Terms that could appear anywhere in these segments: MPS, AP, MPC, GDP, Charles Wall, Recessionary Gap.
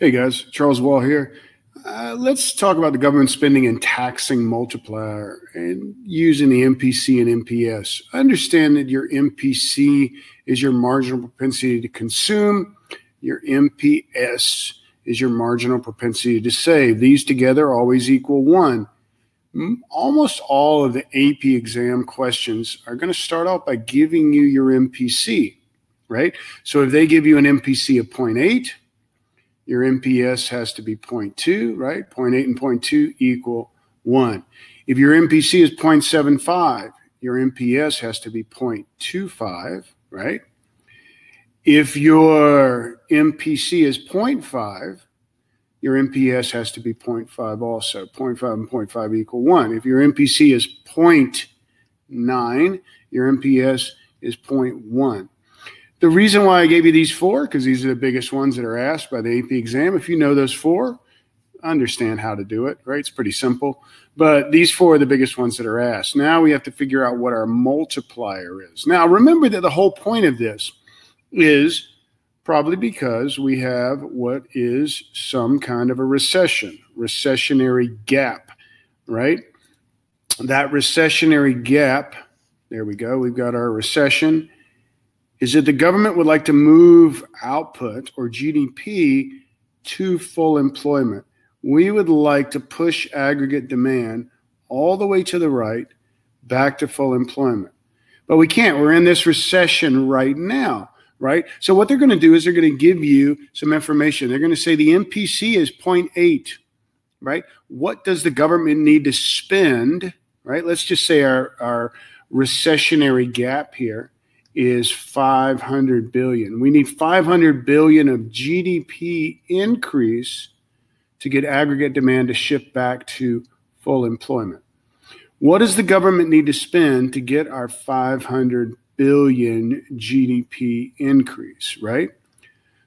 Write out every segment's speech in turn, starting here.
Hey guys, Charles Wall here. Let's talk about the government spending and taxing multiplier and using the MPC and MPS. I understand that your MPC is your marginal propensity to consume. Your MPS is your marginal propensity to save. These together always equal one. Almost all of the AP exam questions are going to start off by giving you your MPC, right? So if they give you an MPC of 0.8, your MPS has to be 0.2, right? 0.8 and 0.2 equal 1. If your MPC is 0.75, your MPS has to be 0.25, right? If your MPC is 0.5, your MPS has to be 0.5 also. 0.5 and 0.5 equal 1. If your MPC is 0.9, your MPS is 0.1. The reason why I gave you these four, because these are the biggest ones that are asked by the AP exam. If you know those four, understand how to do it, right? It's pretty simple. But these four are the biggest ones that are asked. Now we have to figure out what our multiplier is. Now remember that the whole point of this is probably because we have what is some kind of a recession, recessionary gap, right? That recessionary gap, there we go, we've got our recession, is that the government would like to move output or GDP to full employment. We would like to push aggregate demand all the way to the right, back to full employment. But we can't. We're in this recession right now, right? So what they're going to do is they're going to give you some information. They're going to say the MPC is 0.8, right? What does the government need to spend, right? Let's just say our recessionary gap here is 500 billion. We need 500 billion of GDP increase to get aggregate demand to shift back to full employment. What does the government need to spend to get our 500 billion GDP increase, right?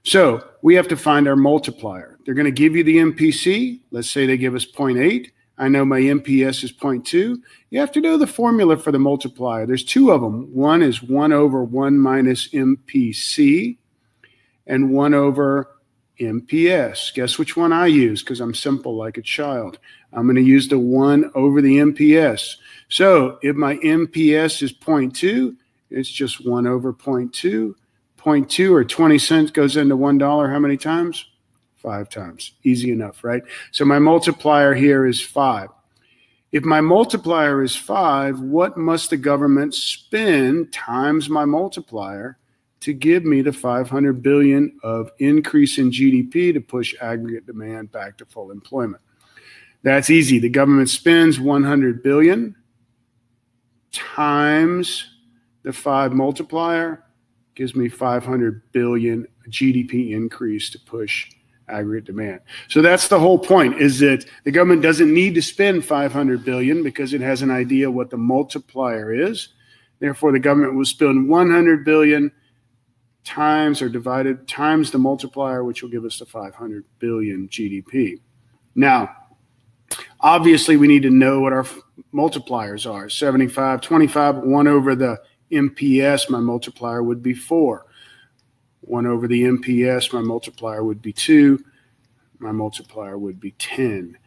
So we have to find our multiplier. They're going to give you the MPC. Let's say they give us 0.8. I know my MPS is 0.2. You have to know the formula for the multiplier. There's two of them. One is 1 over 1 minus MPC and 1 over MPS. Guess which one I use, because I'm simple like a child. I'm going to use the 1 over the MPS. So if my MPS is 0.2, it's just 1 over 0.2. 0.2 or 20 cents goes into $1 how many times? 5 times. Easy enough, right? So my multiplier here is 5. If my multiplier is 5, what must the government spend times my multiplier to give me the 500 billion of increase in GDP to push aggregate demand back to full employment? That's easy. The government spends 100 billion times the 5 multiplier gives me 500 billion GDP increase to push aggregate demand. So that's the whole point, is that the government doesn't need to spend 500 billion because it has an idea what the multiplier is. Therefore, the government will spend 100 billion times or divided times the multiplier, which will give us the 500 billion GDP. Now, obviously, we need to know what our multipliers are. 75, 25, 1 over the MPS, my multiplier would be 4. 1 over the MPS, my multiplier would be 2. My multiplier would be 10.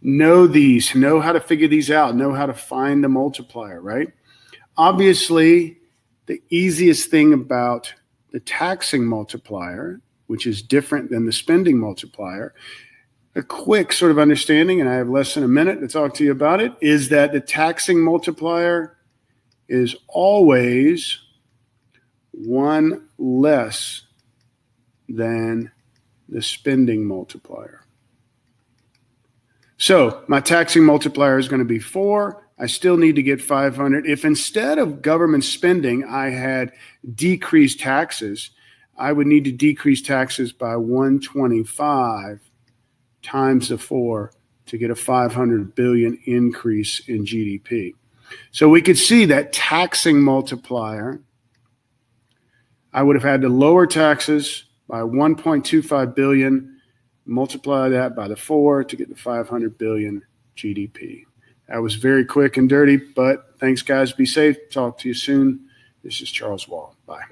Know these. Know how to figure these out. Know how to find the multiplier, right? Obviously, the easiest thing about the taxing multiplier, which is different than the spending multiplier, a quick sort of understanding, and I have less than a minute to talk to you about it, is that the taxing multiplier is always one less than the spending multiplier. So my taxing multiplier is going to be 4. I still need to get 500. If instead of government spending, I had decreased taxes, I would need to decrease taxes by 125 times the 4 to get a 500 billion increase in GDP. So we could see that taxing multiplier, I would have had to lower taxes by 1.25 billion, multiply that by the 4 to get the 500 billion GDP. That was very quick and dirty, but thanks, guys. Be safe. Talk to you soon. This is Charles Wall. Bye.